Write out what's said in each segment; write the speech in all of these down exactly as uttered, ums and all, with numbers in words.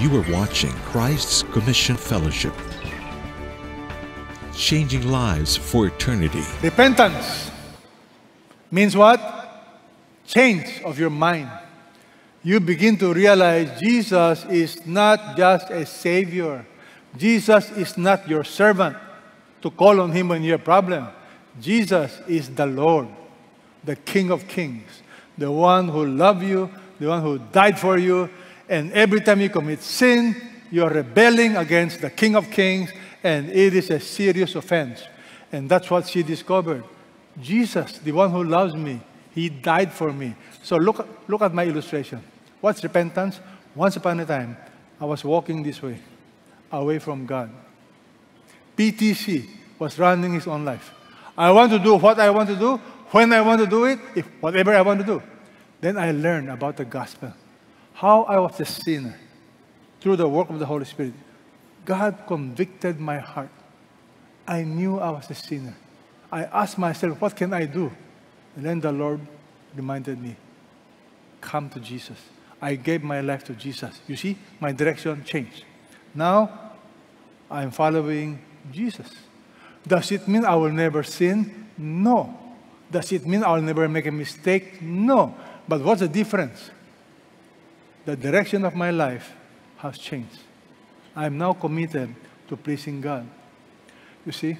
You are watching Christ's Commission Fellowship, changing lives for eternity. Repentance means what? Change of your mind. You begin to realize Jesus is not just a savior. Jesus is not your servant to call on him when you have a problem. Jesus is the Lord, the King of Kings, the one who loved you, the one who died for you. And every time you commit sin, you are rebelling against the King of Kings, and it is a serious offense. And that's what she discovered. Jesus, the one who loves me, he died for me. So look, look at my illustration. What's repentance? Once upon a time, I was walking this way, away from God. P T C was running his own life. I want to do what I want to do, when I want to do it, if whatever I want to do. Then I learned about the gospel. How I was a sinner through the work of the Holy Spirit. God convicted my heart. I knew I was a sinner. I asked myself, what can I do? And then the Lord reminded me, come to Jesus. I gave my life to Jesus. You see, my direction changed. Now, I'm following Jesus. Does it mean I will never sin? No. Does it mean I will never make a mistake? No. But what's the difference? The direction of my life has changed. I am now committed to pleasing God. You see,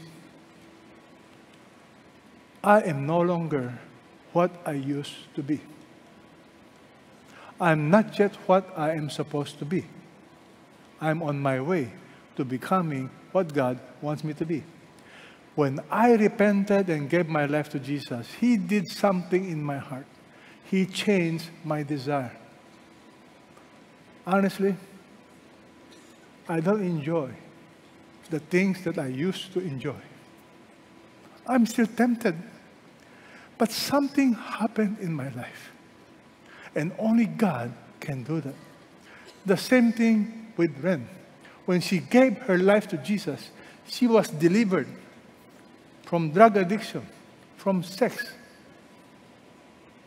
I am no longer what I used to be. I am not yet what I am supposed to be. I am on my way to becoming what God wants me to be. When I repented and gave my life to Jesus, he did something in my heart. He changed my desire. Honestly, I don't enjoy the things that I used to enjoy. I'm still tempted. But something happened in my life. And only God can do that. The same thing with Ren. When she gave her life to Jesus, she was delivered from drug addiction, from sex.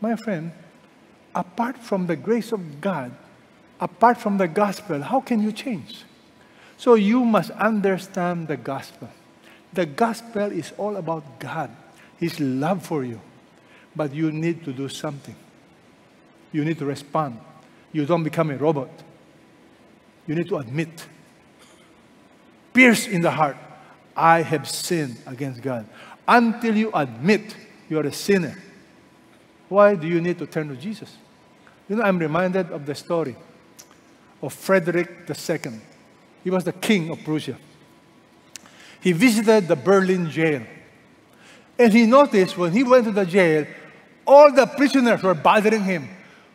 My friend, apart from the grace of God, apart from the gospel, how can you change? So you must understand the gospel. The gospel is all about God, his love for you. But you need to do something. You need to respond. You don't become a robot. You need to admit, pierce in the heart, I have sinned against God. Until you admit you are a sinner, why do you need to turn to Jesus? You know, I'm reminded of the story of Frederick the Second. He was the king of Prussia. He visited the Berlin jail. And he noticed when he went to the jail, all the prisoners were bothering him.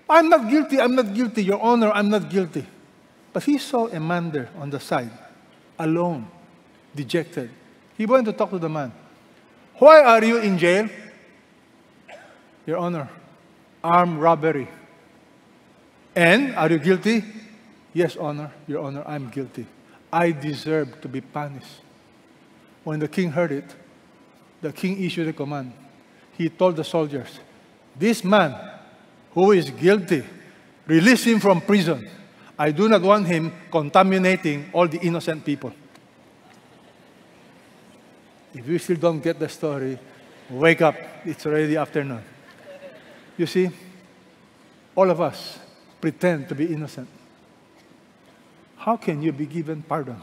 I'm not guilty, I'm not guilty, Your Honor, I'm not guilty. But he saw a man there on the side, alone, dejected. He went to talk to the man. Why are you in jail? Your Honor, armed robbery. And are you guilty? Yes, Honor, Your Honor, I'm guilty. I deserve to be punished. When the king heard it, the king issued a command. He told the soldiers, this man who is guilty, release him from prison. I do not want him contaminating all the innocent people. If you still don't get the story, wake up. It's already afternoon. You see, all of us pretend to be innocent. How can you be given pardon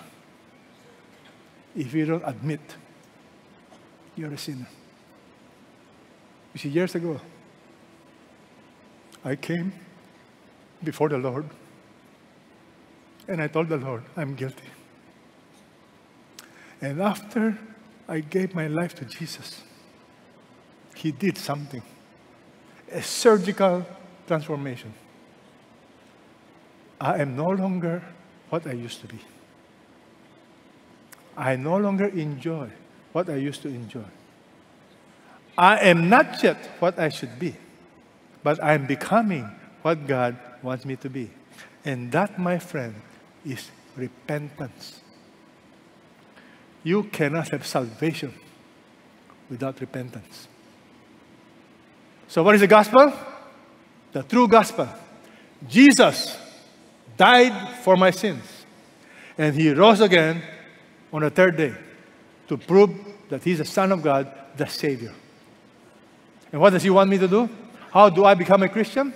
if you don't admit you're a sinner? You see, years ago, I came before the Lord and I told the Lord, I'm guilty. And after I gave my life to Jesus, he did something, a surgical transformation. I am no longer what I used to be. I no longer enjoy what I used to enjoy. I am not yet what I should be, but I am becoming what God wants me to be. And that, my friend, is repentance. You cannot have salvation without repentance. So what is the gospel? The true gospel. Jesus died for my sins, and he rose again on the third day to prove that he's the Son of God, the Savior. And what does he want me to do? How do I become a Christian?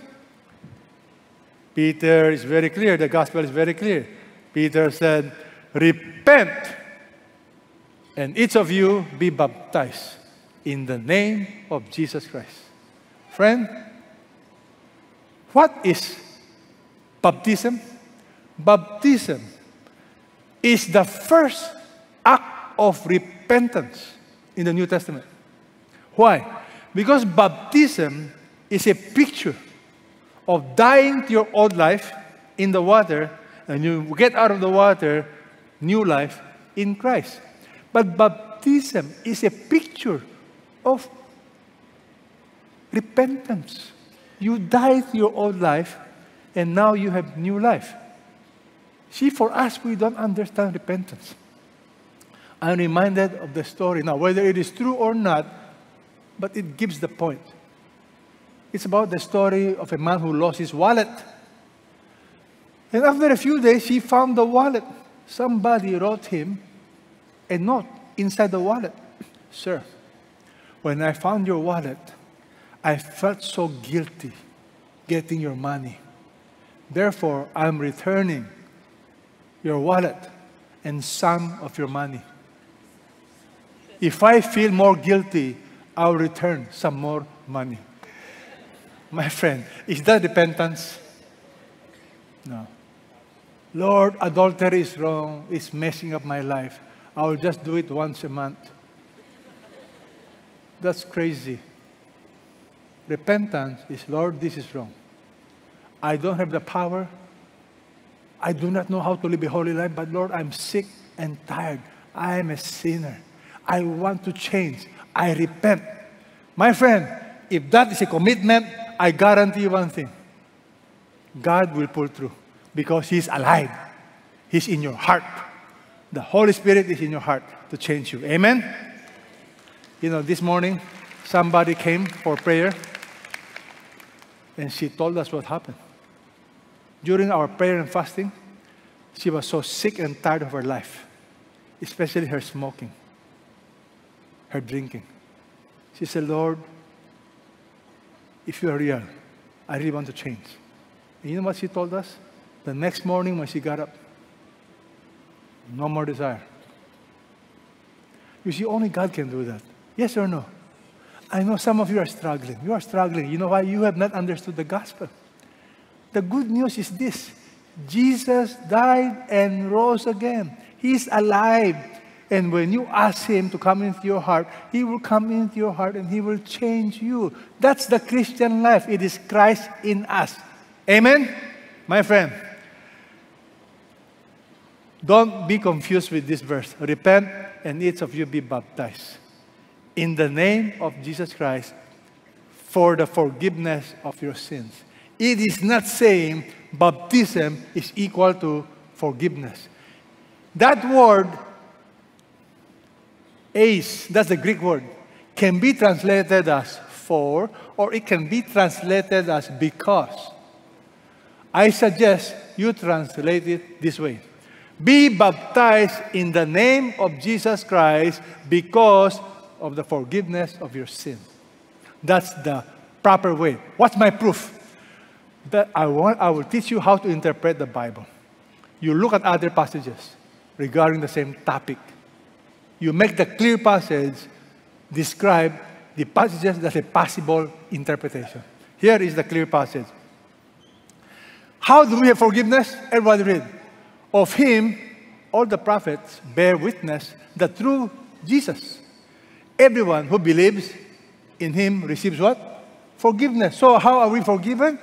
Peter is very clear. The gospel is very clear. Peter said, repent, and each of you be baptized in the name of Jesus Christ. Friend, what is baptism? Baptism is the first act of repentance in the New Testament. Why? Because baptism is a picture of dying to your old life in the water, and you get out of the water, new life in Christ. But baptism is a picture of repentance. You died to your old life, and now you have new life. See, for us, we don't understand repentance. I'm reminded of the story now, whether it is true or not, but it gives the point. It's about the story of a man who lost his wallet. And after a few days, he found the wallet. Somebody wrote him a note inside the wallet. Sir, when I found your wallet, I felt so guilty getting your money. Therefore, I'm returning your wallet and some of your money. If I feel more guilty, I'll return some more money. My friend, is that repentance? No. Lord, adultery is wrong. It's messing up my life. I'll just do it once a month. That's crazy. Repentance is, Lord, this is wrong. I don't have the power. I do not know how to live a holy life, but Lord, I'm sick and tired. I am a sinner. I want to change. I repent. My friend, if that is a commitment, I guarantee you one thing. God will pull through because He's alive. He's in your heart. The Holy Spirit is in your heart to change you. Amen? You know, this morning, somebody came for prayer, and she told us what happened. During our prayer and fasting, she was so sick and tired of her life, especially her smoking, her drinking. She said, Lord, if you are real, I really want to change. And you know what she told us? The next morning when she got up, no more desire. You see, only God can do that. Yes or no? I know some of you are struggling. You are struggling. You know why? You have not understood the gospel. The good news is this. Jesus died and rose again. He's alive. And when you ask Him to come into your heart, He will come into your heart and He will change you. That's the Christian life. It is Christ in us. Amen? My friend, don't be confused with this verse. Repent and each of you be baptized in the name of Jesus Christ for the forgiveness of your sins. It is not saying baptism is equal to forgiveness. That word Ace, that's the Greek word, can be translated as for, or it can be translated as because. I suggest you translate it this way. Be baptized in the name of Jesus Christ because of the forgiveness of your sin. That's the proper way. What's my proof? That I, want, I will teach you how to interpret the Bible. You look at other passages regarding the same topic. You make the clear passage, describe the passages that's a possible interpretation. Here is the clear passage. How do we have forgiveness? Everybody read. Of Him, all the prophets bear witness that through Jesus, everyone who believes in Him receives what? Forgiveness. So how are we forgiven?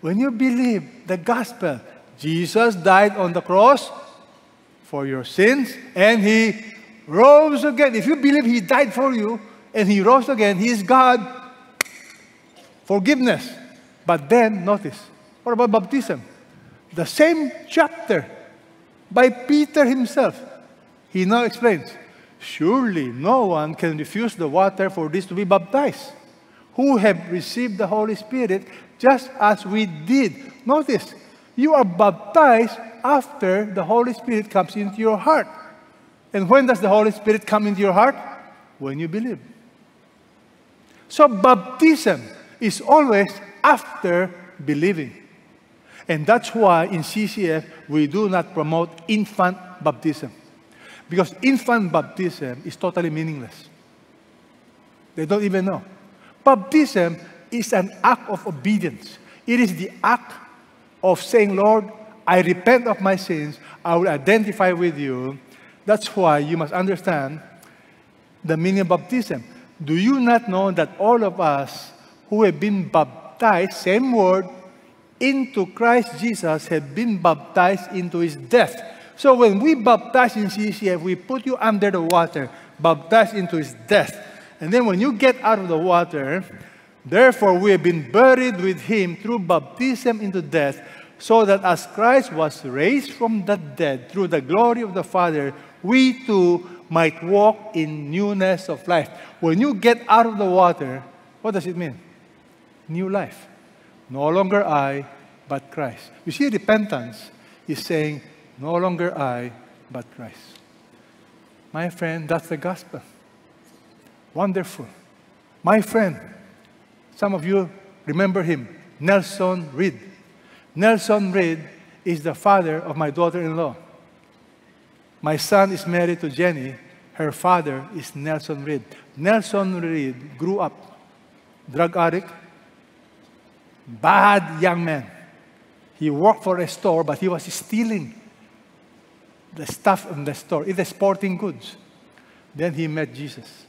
When you believe the gospel, Jesus died on the cross for your sins, and He rose again. If you believe He died for you and He rose again, He is God. Forgiveness. But then, notice, what about baptism? The same chapter by Peter himself. He now explains, surely no one can refuse the water for this to be baptized, who have received the Holy Spirit just as we did. Notice, You are baptized after the Holy Spirit comes into your heart. And when does the Holy Spirit come into your heart? When you believe. So baptism is always after believing. And that's why in C C F, we do not promote infant baptism. Because infant baptism is totally meaningless. They don't even know. Baptism is an act of obedience. It is the act of saying, Lord, I repent of my sins. I will identify with you. That's why you must understand the meaning of baptism. Do you not know that all of us who have been baptized, same word, into Christ Jesus have been baptized into his death? So when we baptize in C C F, we put you under the water, baptized into his death. And then when you get out of the water, therefore we have been buried with him through baptism into death, so that as Christ was raised from the dead through the glory of the Father, we too might walk in newness of life. When you get out of the water, what does it mean? New life. No longer I, but Christ. You see, repentance is saying, no longer I, but Christ. My friend, that's the gospel. Wonderful. My friend, some of you remember him, Nelson Reed. Nelson Reed is the father of my daughter-in-law. My son is married to Jenny. Her father is Nelson Reed. Nelson Reed grew up drug addict, bad young man. He worked for a store, but he was stealing the stuff in the store, in the sporting goods. Then he met Jesus.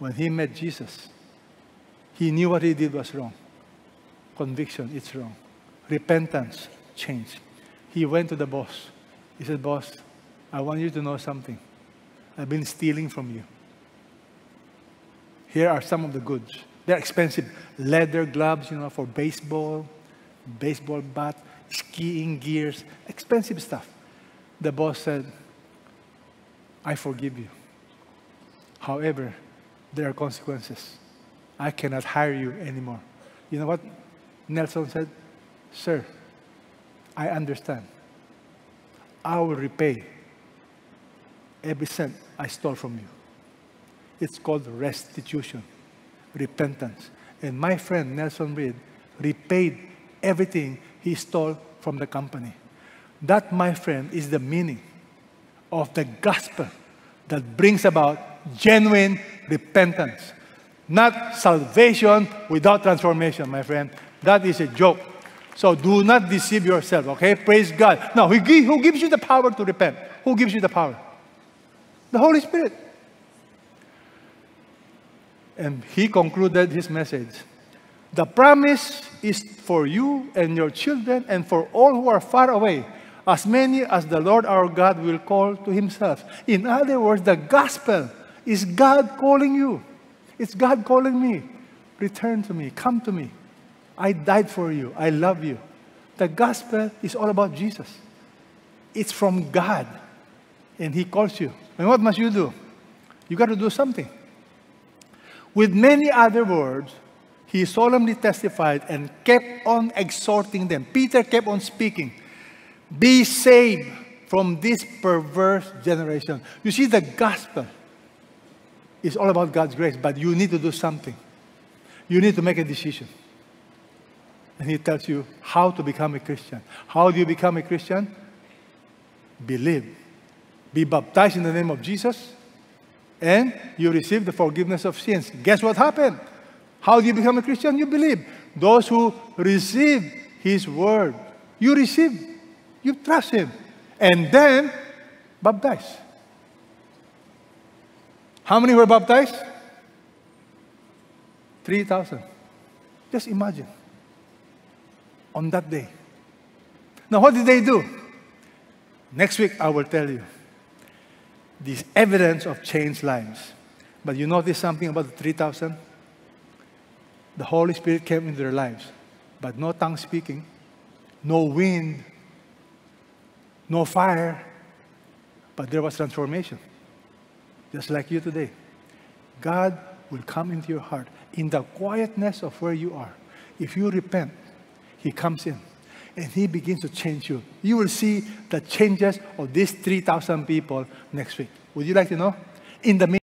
When he met Jesus, he knew what he did was wrong. Conviction, it's wrong. Repentance, change. He went to the boss. He said, boss, I want you to know something. I've been stealing from you. Here are some of the goods. They're expensive. Leather gloves, you know, for baseball, baseball bat, skiing gears, expensive stuff. The boss said, I forgive you. However, there are consequences. I cannot hire you anymore. You know what Nelson said? Sir, I understand. I will repay every cent I stole from you. It's called restitution, repentance. And my friend Nelson Reed repaid everything he stole from the company. That, my friend, is the meaning of the gospel that brings about genuine repentance. Not salvation without transformation, my friend. That is a joke. So do not deceive yourself, okay? Praise God. Now, who gives you the power to repent? Who gives you the power? The Holy Spirit. And he concluded his message. The promise is for you and your children and for all who are far away, as many as the Lord our God will call to himself. In other words, the gospel is God calling you. It's God calling me. Return to me. Come to me. I died for you. I love you. The gospel is all about Jesus. It's from God. And he calls you. And what must you do? You got to do something. With many other words, he solemnly testified and kept on exhorting them. Peter kept on speaking. Be saved from this perverse generation. You see, the gospel is all about God's grace, but you need to do something. You need to make a decision. And he tells you how to become a Christian. How do you become a Christian? Believe. Be baptized in the name of Jesus, and you receive the forgiveness of sins. Guess what happened? How do you become a Christian? You believe. Those who receive his word, you receive. You trust him. And then, baptize. How many were baptized? three thousand. Just imagine. On that day. Now, what did they do? Next week, I will tell you this evidence of changed lives. But you notice something about the three thousand? The Holy Spirit came into their lives, but no tongue speaking, no wind, no fire, but there was transformation. Just like you today. God will come into your heart in the quietness of where you are. If you repent, he comes in. and He begins to change you. You will see the changes of these three thousand people next week. Would you like to know? In the